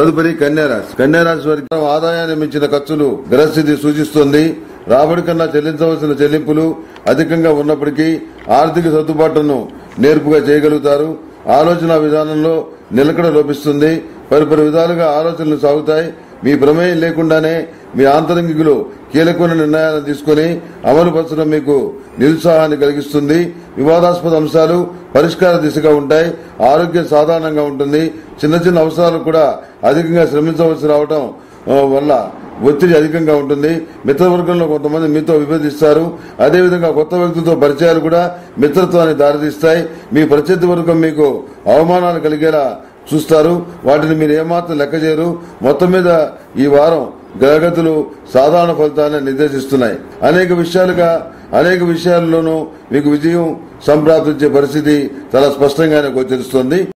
తదుపరి కన్యరాశి. కన్యరాశి వారికి ఆదాయాన్ని మించిన ఖర్చులు గ్రహించి సూచిస్తుంది. రాబడి కన్నా చెల్లించవలసిన చెల్లింపులు అధికంగా ఉన్నప్పటికీ ఆర్థిక సర్దుబాటును నేర్పుగా చేయగలుగుతారు. ఆలోచన విధానంలో నిలకడ లోపిస్తుంది. పరిపరి విధాలుగా ఆలోచనలు సాగుతాయి. మీ ప్రమేయం లేకుండానే మీ ఆంతరంగికులు కీలకమైన నిర్ణయాలను తీసుకుని అమలు పరచడం మీకు నిరుత్సాహాన్ని కలిగిస్తుంది. వివాదాస్పద అంశాలు పరిష్కార దిశగా ఉంటాయి. ఆరోగ్యం సాధారణంగా ఉంటుంది. చిన్న చిన్న అవసరాలు కూడా అధికంగా శ్రమించవలసి రావడం వల్ల ఒత్తిడి అధికంగా ఉంటుంది. మిత్రవర్గంలో కొంతమంది మీతో విభేదిస్తారు. అదేవిధంగా కొత్త వ్యక్తులతో పరిచయాలు కూడా మిత్రత్వాన్ని దారితీస్తాయి. మీ ప్రత్యర్థి వర్గం మీకు అవమానాలు కలిగేలా చూస్తారు. వాటిని మీరు ఏమాత్రం లెక్క చేయరు. మొత్తం మీద ఈ వారం గ్రహగతులు సాధారణ ఫలితాలను నిర్దేశిస్తున్నాయి. అనేక విషయాల్లోనూ మీకు విజయం సంప్రాప్తించే పరిస్థితి చాలా స్పష్టంగానే గోచరిస్తోంది.